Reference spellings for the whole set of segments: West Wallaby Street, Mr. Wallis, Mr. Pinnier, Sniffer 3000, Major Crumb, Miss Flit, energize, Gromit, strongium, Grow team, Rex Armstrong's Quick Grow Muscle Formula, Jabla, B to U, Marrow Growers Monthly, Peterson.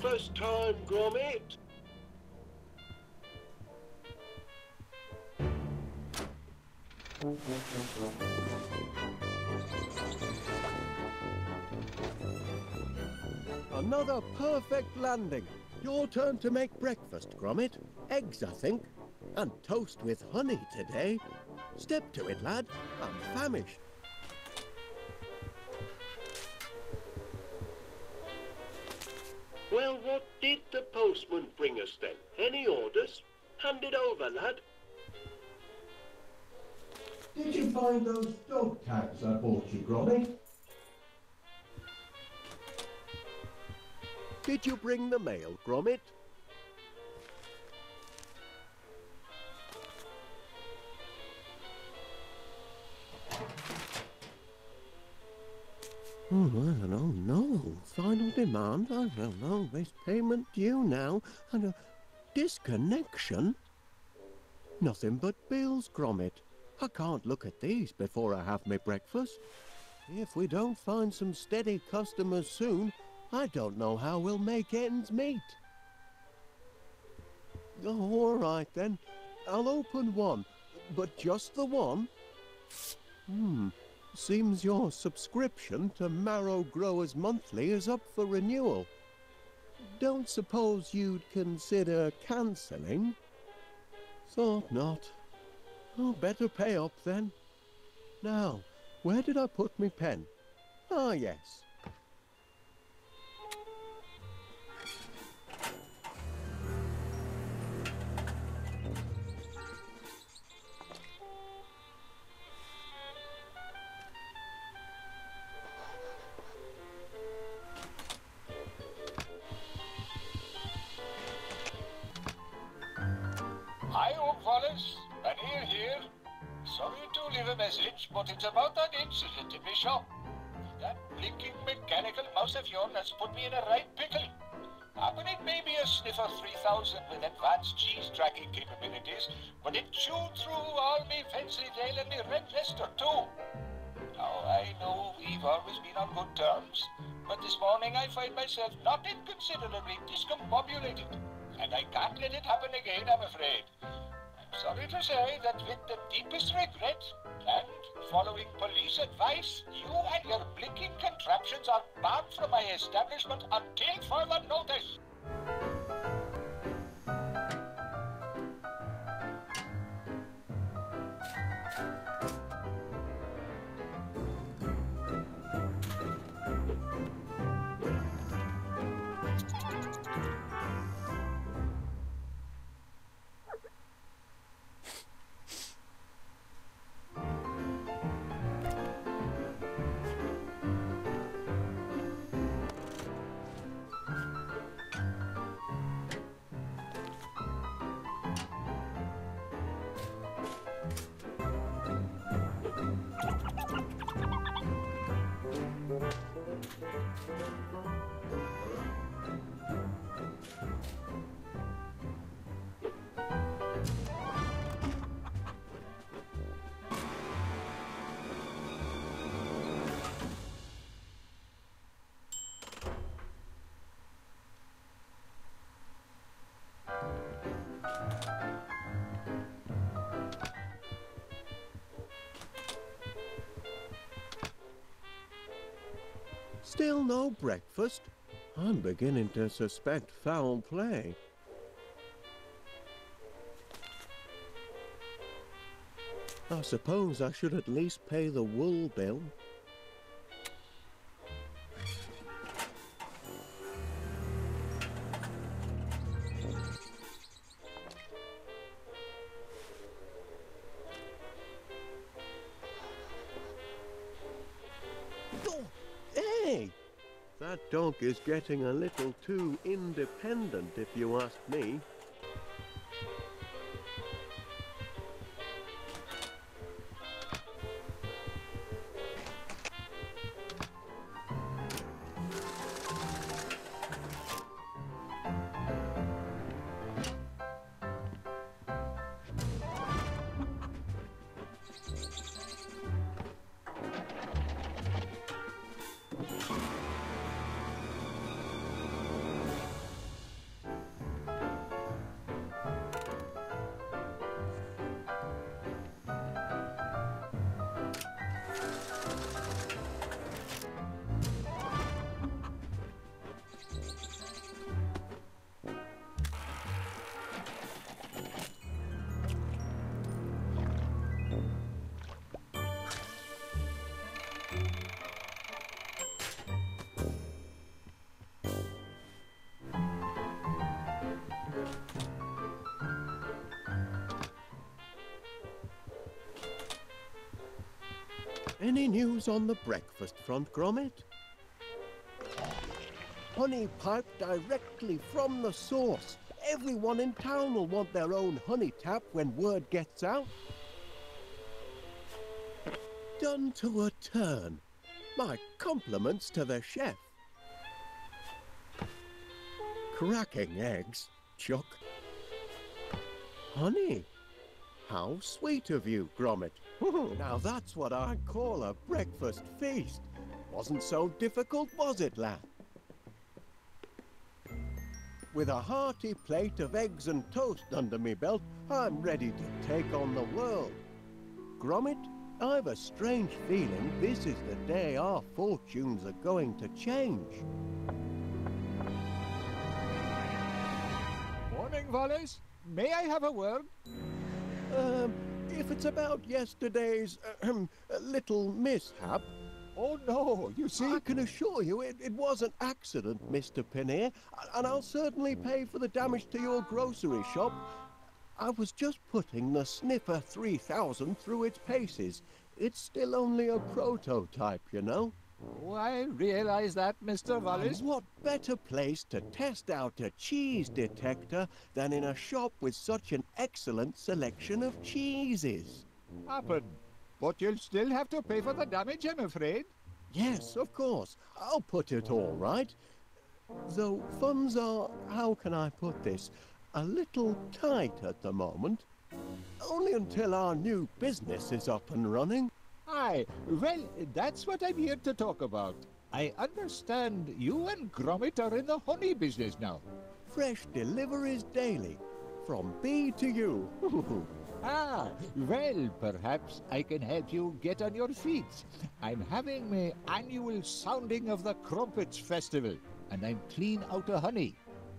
First time, Gromit. Another perfect landing. Your turn to make breakfast, Gromit. Eggs, I think, and toast with honey today. Step to it, lad. I'm famished. Well, what did the postman bring us then? Any orders? Hand it over, lad. Did you find those dog tags I bought you, Gromit? Did you bring the mail, Gromit? Oh, I don't know. Final demand? I don't know. There's payment due now. And a disconnection? Nothing but bills, Gromit. I can't look at these before I have my breakfast. If we don't find some steady customers soon, I don't know how we'll make ends meet. Oh, all right, then. I'll open one, but just the one? Seems your subscription to Marrow Growers Monthly is up for renewal. Don't suppose you'd consider cancelling? Thought not. I'll better pay up then. Now, where did I put me pen? Ah, yes. But it's about that incident in the shop. That blinking mechanical mouse of yours has put me in a right pickle. Happen it may be a Sniffer 3000 with advanced cheese tracking capabilities, but it chewed through all me fancy tail and me red Leicester too. Now I know we've always been on good terms, but this morning I find myself not inconsiderably discombobulated, and I can't let it happen again, I'm afraid. Sorry to say that with the deepest regret, and following police advice, you and your blinking contraptions are barred from my establishment until further notice. Still no breakfast? I'm beginning to suspect foul play. I suppose I should at least pay the wool bill. Hey! That dog is getting a little too independent, if you ask me. Any news on the breakfast front, Gromit? Honey pipe directly from the source. Everyone in town will want their own honey tap when word gets out. Done to a turn. My compliments to the chef. Cracking eggs, Chuck. Honey. How sweet of you, Gromit. Now that's what I call a breakfast feast. Wasn't so difficult, was it, lad? With a hearty plate of eggs and toast under me belt, I'm ready to take on the world. Gromit, I've a strange feeling this is the day our fortunes are going to change. Morning, Wallis. May I have a word? If it's about yesterday's little mishap... Oh, no, you see... I can assure you it was an accident, Mr. Pinnier, and I'll certainly pay for the damage to your grocery shop. I was just putting the Sniffer 3000 through its paces. It's still only a prototype, you know. Oh, I realize that, Mr. Wallis. And what better place to test out a cheese detector than in a shop with such an excellent selection of cheeses? Happen. But you'll still have to pay for the damage, I'm afraid. Yes, of course. I'll put it all right. Though funds are, how can I put this, a little tight at the moment. Only until our new business is up and running. Aye, well, that's what I'm here to talk about. I understand you and Gromit are in the honey business now. Fresh deliveries daily, from B to U. Ah, well, perhaps I can help you get on your feet. I'm having my annual sounding of the Crumpets Festival, and I'm clean out of honey.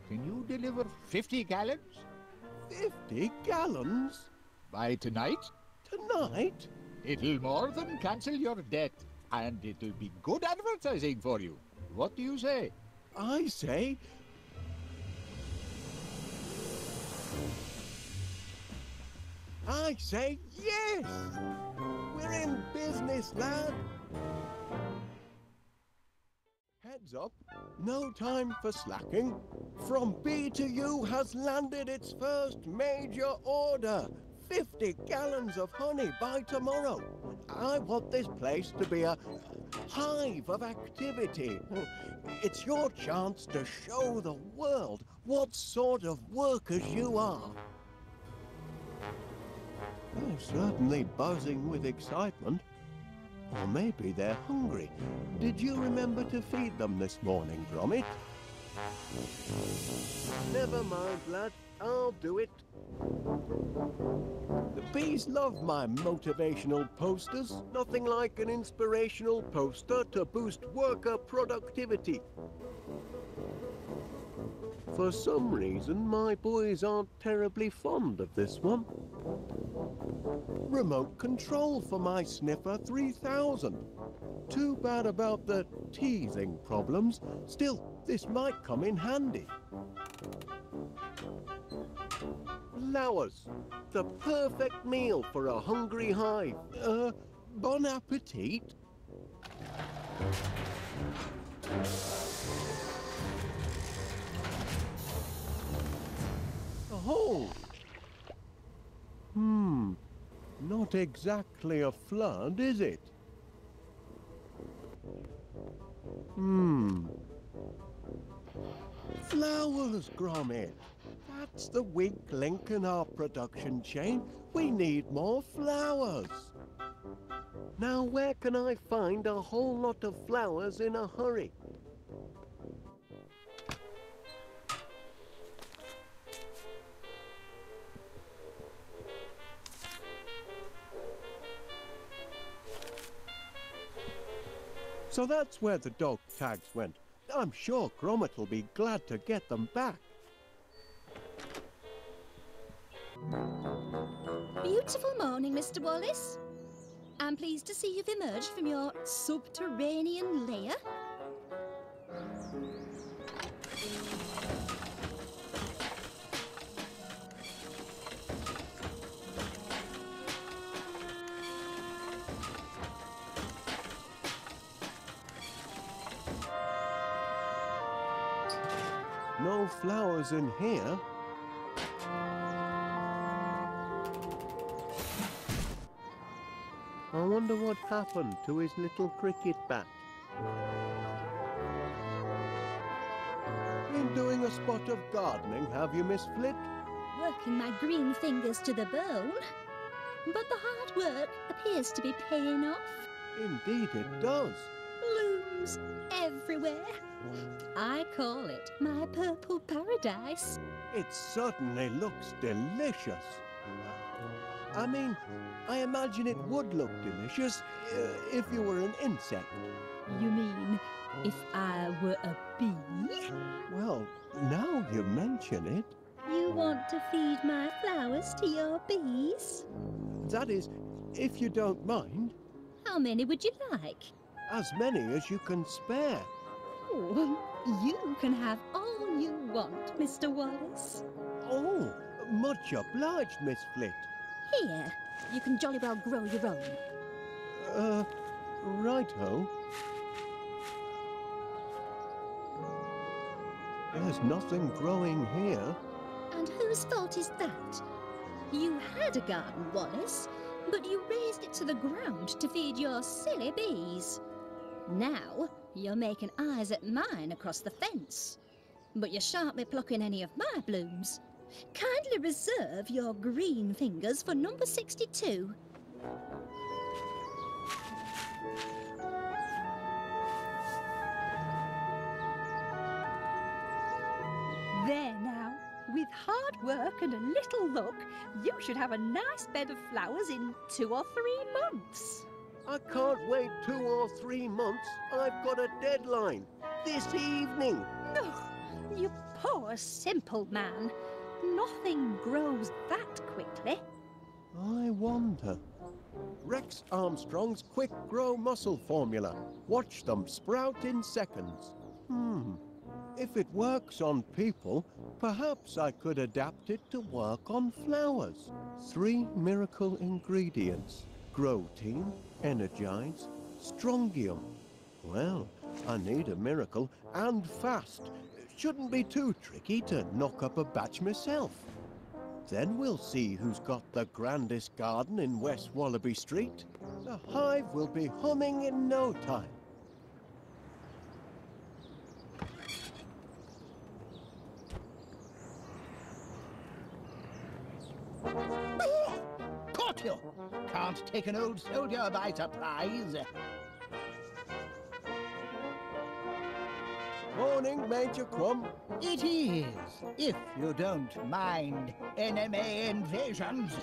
Can you deliver 50 gallons? 50 gallons? By tonight? Tonight? It'll more than cancel your debt, and it'll be good advertising for you. What do you say? I say... yes! We're in business, lad! Heads up, no time for slacking. From B to U has landed its first major order. 50 gallons of honey by tomorrow. I want this place to be a hive of activity. It's your chance to show the world what sort of workers you are. They're certainly buzzing with excitement. Or maybe they're hungry. Did you remember to feed them this morning, Gromit? Never mind, lad. I'll do it. The bees love my motivational posters. Nothing like an inspirational poster to boost worker productivity. For some reason, my boys aren't terribly fond of this one. Remote control for my Sniffer 3000. Too bad about the teething problems. Still, this might come in handy. Flowers. The perfect meal for a hungry hive. Bon appetit. A hole. Not exactly a flood, is it? Flowers, Gromit. That's the weak link in our production chain. We need more flowers. Now, where can I find a whole lot of flowers in a hurry? So that's where the dog tags went. I'm sure Gromit will be glad to get them back. Beautiful morning, Mr. Wallis. I'm pleased to see you've emerged from your subterranean lair. No flowers in here. I wonder what happened to his little cricket bat. Been doing a spot of gardening, have you, Miss Flit? Working my green fingers to the bone. But the hard work appears to be paying off. Indeed it does. Blooms everywhere. I call it my purple paradise. It certainly looks delicious. I mean, I imagine it would look delicious if you were an insect. You mean, if I were a bee? Well, now you mention it. You want to feed my flowers to your bees? That is, if you don't mind. How many would you like? As many as you can spare. Oh, you can have all you want, Mr. Wallis. Oh, much obliged, Miss Flit. Here, you can jolly well grow your own. Righto. There's nothing growing here. And whose fault is that? You had a garden, Wallis, but you raised it to the ground to feed your silly bees. Now, you're making eyes at mine across the fence, but you shan't be plucking any of my blooms. Kindly reserve your green fingers for number 62. There now, with hard work and a little luck, you should have a nice bed of flowers in 2 or 3 months. I can't wait 2 or 3 months. I've got a deadline. This evening. Oh, you poor simple man. Nothing grows that quickly. I wonder. Rex Armstrong's Quick Grow Muscle Formula. Watch them sprout in seconds. If it works on people, perhaps I could adapt it to work on flowers. 3 miracle ingredients. Grow team, energize, strongium. Well, I need a miracle, and fast. Shouldn't be too tricky to knock up a batch myself. Then we'll see who's got the grandest garden in West Wallaby Street. The hive will be humming in no time. Caught you! Can't take an old soldier by surprise. morning, Major Crumb. It is, if you don't mind enemy invasions.